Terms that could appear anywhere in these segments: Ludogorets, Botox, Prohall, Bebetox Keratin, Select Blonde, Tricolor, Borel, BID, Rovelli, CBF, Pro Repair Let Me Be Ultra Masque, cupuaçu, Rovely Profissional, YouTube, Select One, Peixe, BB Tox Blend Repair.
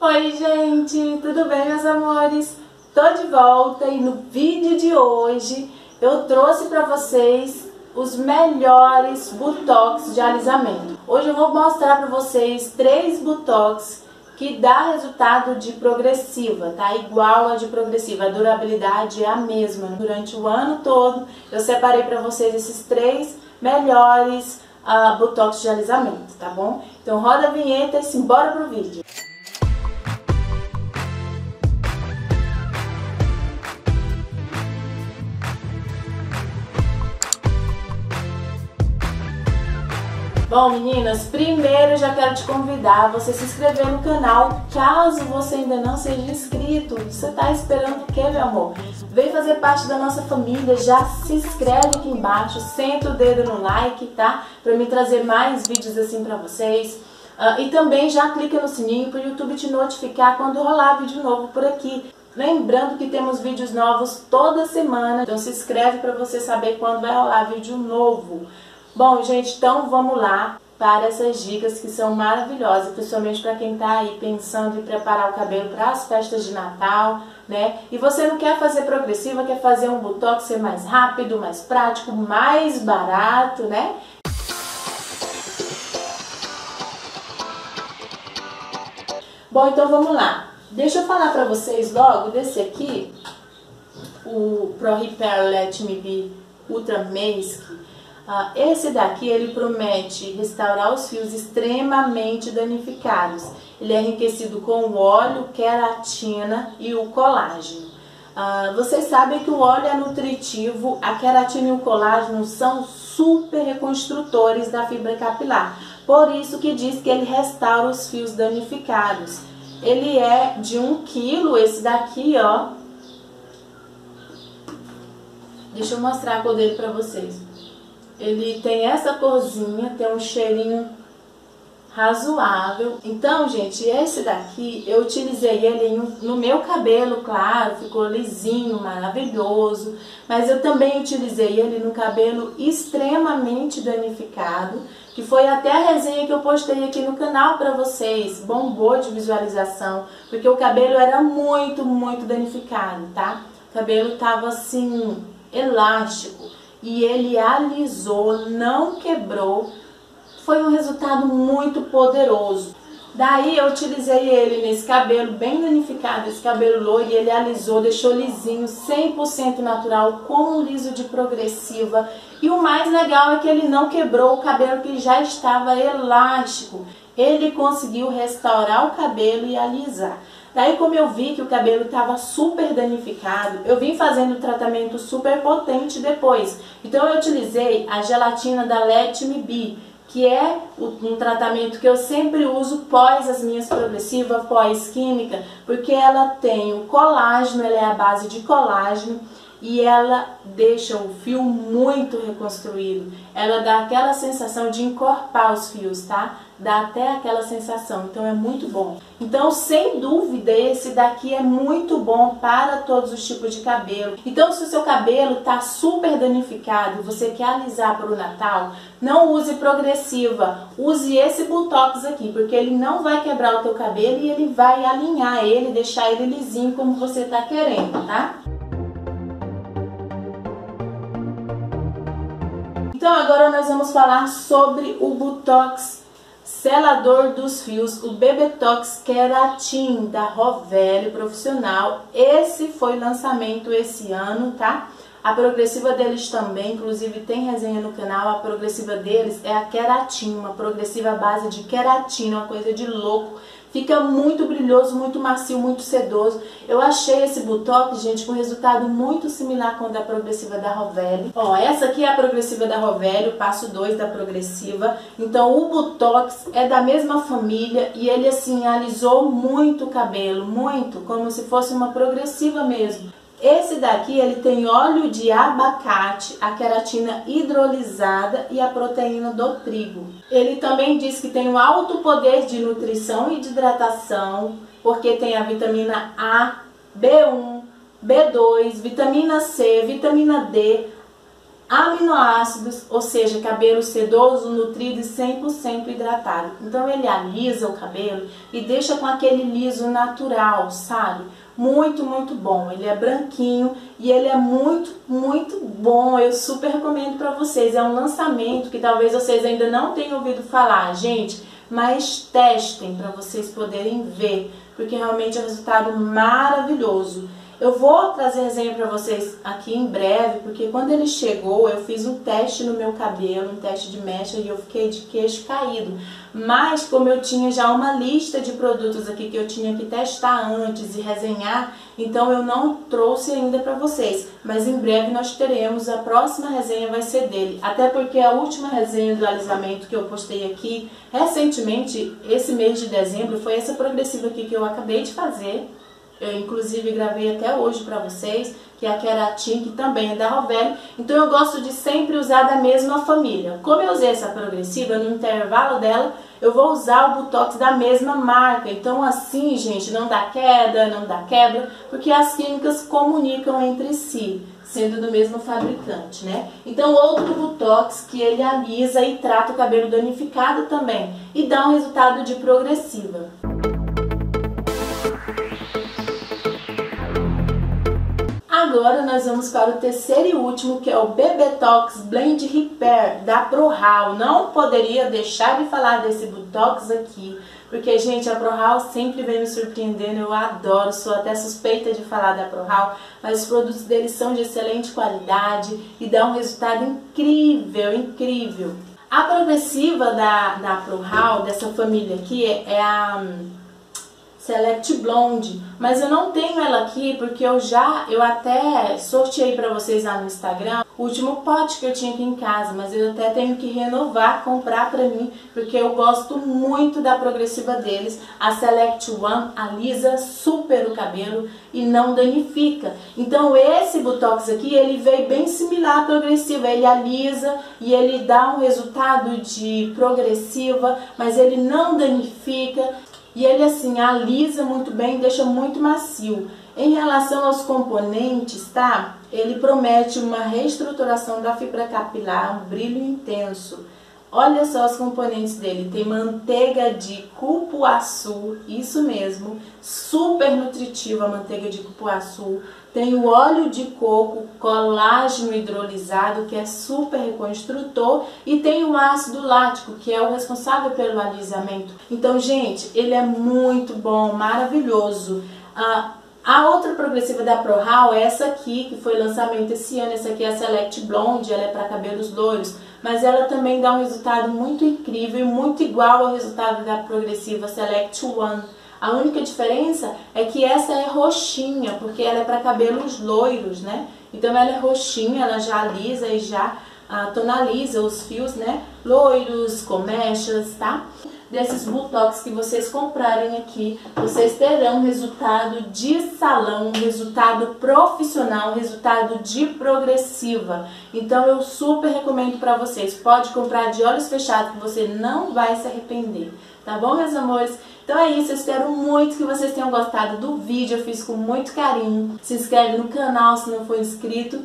Oi gente, tudo bem meus amores? Tô de volta e no vídeo de hoje eu trouxe pra vocês os melhores Botox de alisamento. Hoje eu vou mostrar pra vocês 3 Botox que dá resultado de progressiva, tá? Igual a de progressiva, a durabilidade é a mesma. Durante o ano todo eu separei pra vocês esses 3 melhores Botox de alisamento, tá bom? Então roda a vinheta e simbora pro vídeo. Bom meninas, primeiro já quero te convidar a você se inscrever no canal, caso você ainda não seja inscrito. Você tá esperando o que, meu amor? Vem fazer parte da nossa família, já se inscreve aqui embaixo, senta o dedo no like, tá? Pra mim trazer mais vídeos assim pra vocês. E também já clica no sininho pro YouTube te notificar quando rolar vídeo novo por aqui. Lembrando que temos vídeos novos toda semana, então se inscreve pra você saber quando vai rolar vídeo novo. Bom, gente, então vamos lá para essas dicas que são maravilhosas, principalmente para quem tá aí pensando em preparar o cabelo para as festas de Natal, né? E você não quer fazer progressiva, quer fazer um Botox ser mais rápido, mais prático, mais barato, né? Bom, então vamos lá. Deixa eu falar para vocês logo desse aqui, o Pro Repair Let Me Be Ultra Masque. Esse daqui ele promete restaurar os fios extremamente danificados. Ele é enriquecido com o óleo, queratina e o colágeno. Vocês sabem que o óleo é nutritivo, a queratina e o colágeno são super reconstrutores da fibra capilar. Por isso que diz que ele restaura os fios danificados. Ele é de 1 kg, esse daqui, ó. Deixa eu mostrar a cor dele pra vocês. Ele tem essa corzinha, tem um cheirinho razoável. Então, gente, esse daqui, eu utilizei ele no meu cabelo, claro, ficou lisinho, maravilhoso. Mas eu também utilizei ele no cabelo extremamente danificado, que foi até a resenha que eu postei aqui no canal pra vocês. Bombou de visualização, porque o cabelo era muito, muito danificado, tá? O cabelo tava assim, elástico. E ele alisou, não quebrou, foi um resultado muito poderoso. Daí eu utilizei ele nesse cabelo bem danificado, esse cabelo loiro, e ele alisou, deixou lisinho, 100% natural, com um liso de progressiva. E o mais legal é que ele não quebrou o cabelo que já estava elástico. Ele conseguiu restaurar o cabelo e alisar. Daí, como eu vi que o cabelo estava super danificado, eu vim fazendo um tratamento super potente depois. Então, eu utilizei a gelatina da Let Me Be, que é um tratamento que eu sempre uso pós as minhas progressivas, pós química, porque ela tem o colágeno, ela é a base de colágeno, e ela deixa o fio muito reconstruído. Ela dá aquela sensação de encorpar os fios, tá? Dá até aquela sensação, então é muito bom. Então, sem dúvida, esse daqui é muito bom para todos os tipos de cabelo. Então, se o seu cabelo tá super danificado e você quer alisar para o Natal, não use progressiva, use esse Botox aqui, porque ele não vai quebrar o teu cabelo e ele vai alinhar ele, deixar ele lisinho como você tá querendo, tá? Então agora nós vamos falar sobre o Botox selador dos fios, o Bebetox Keratin da Rovely Profissional. Esse foi lançamento esse ano, tá? A progressiva deles também, inclusive tem resenha no canal, a progressiva deles é a queratina, uma progressiva base de queratina, uma coisa de louco. Fica muito brilhoso, muito macio, muito sedoso. Eu achei esse Botox, gente, com resultado muito similar com o da progressiva da Rovelli. Ó, essa aqui é a progressiva da Rovelli, o passo 2 da progressiva. Então, o Botox é da mesma família e ele, assim, alisou muito o cabelo, muito, como se fosse uma progressiva mesmo. Esse daqui, ele tem óleo de abacate, a queratina hidrolisada e a proteína do trigo. Ele também diz que tem um alto poder de nutrição e de hidratação, porque tem a vitamina A, B1, B2, vitamina C, vitamina D, aminoácidos, ou seja, cabelo sedoso, nutrido e 100% hidratado. Então ele alisa o cabelo e deixa com aquele liso natural, sabe? Muito, muito bom. Ele é branquinho e ele é muito, muito bom. Eu super recomendo pra vocês. É um lançamento que talvez vocês ainda não tenham ouvido falar, gente, mas testem pra vocês poderem ver, porque realmente é um resultado maravilhoso. Eu vou trazer resenha para vocês aqui em breve, porque quando ele chegou eu fiz um teste no meu cabelo, um teste de mecha, e eu fiquei de queixo caído. Mas como eu tinha já uma lista de produtos aqui que eu tinha que testar antes e resenhar, então eu não trouxe ainda para vocês. Mas em breve nós teremos, a próxima resenha vai ser dele. Até porque a última resenha do alisamento que eu postei aqui recentemente, esse mês de dezembro, foi essa progressiva aqui que eu acabei de fazer. Eu, inclusive, gravei até hoje pra vocês, que é a Keratin, que também é da Rovelli. Então eu gosto de sempre usar da mesma família. Como eu usei essa progressiva, no intervalo dela, eu vou usar o Botox da mesma marca. Então assim, gente, não dá queda, não dá quebra, porque as químicas comunicam entre si, sendo do mesmo fabricante, né? Então outro Botox que ele alisa e trata o cabelo danificado também, e dá um resultado de progressiva. Agora nós vamos para o terceiro e último, que é o BB Tox Blend Repair da Prohall. Não poderia deixar de falar desse Botox aqui, porque, gente, a Prohall sempre vem me surpreendendo, eu adoro, sou até suspeita de falar da Prohall, mas os produtos deles são de excelente qualidade e dá um resultado incrível, incrível. A progressiva da Prohall, dessa família aqui, é a Select Blonde, mas eu não tenho ela aqui porque eu até sorteei pra vocês lá no Instagram o último pote que eu tinha aqui em casa, mas eu até tenho que renovar, comprar pra mim, porque eu gosto muito da progressiva deles. A Select One alisa super o cabelo e não danifica. Então esse Botox aqui, ele veio bem similar à progressiva, ele alisa e ele dá um resultado de progressiva, mas ele não danifica. E ele assim alisa muito bem, deixa muito macio. Em relação aos componentes, tá? Ele promete uma reestruturação da fibra capilar, um brilho intenso. Olha só os componentes dele. Tem manteiga de cupuaçu, isso mesmo. Super nutritiva a manteiga de cupuaçu. Tem o óleo de coco, colágeno hidrolisado, que é super reconstrutor. E tem o ácido lático, que é o responsável pelo alisamento. Então, gente, ele é muito bom, maravilhoso. A outra progressiva da Prohall é essa aqui, que foi lançamento esse ano. Essa aqui é a Select Blonde, ela é para cabelos loiros, mas ela também dá um resultado muito incrível, muito igual ao resultado da progressiva Select One. A única diferença é que essa é roxinha, porque ela é para cabelos loiros, né? Então ela é roxinha, ela já alisa e já tonaliza os fios, né? Loiros, com mechas, tá? Desses Botox que vocês comprarem aqui, vocês terão resultado de salão, resultado profissional, resultado de progressiva. Então eu super recomendo pra vocês. Pode comprar de olhos fechados que você não vai se arrepender. Tá bom, meus amores? Então é isso, eu espero muito que vocês tenham gostado do vídeo. Eu fiz com muito carinho. Se inscreve no canal se não for inscrito.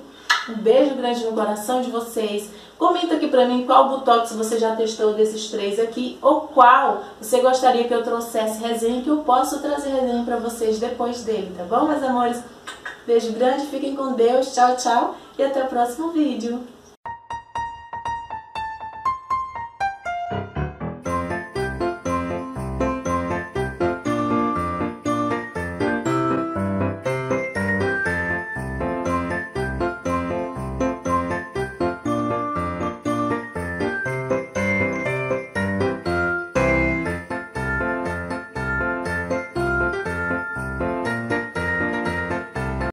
Um beijo grande no coração de vocês. Comenta aqui pra mim qual Botox você já testou desses três aqui, ou qual você gostaria que eu trouxesse resenha, que eu posso trazer resenha pra vocês depois dele, tá bom, meus amores? Beijo grande, fiquem com Deus, tchau, tchau, e até o próximo vídeo.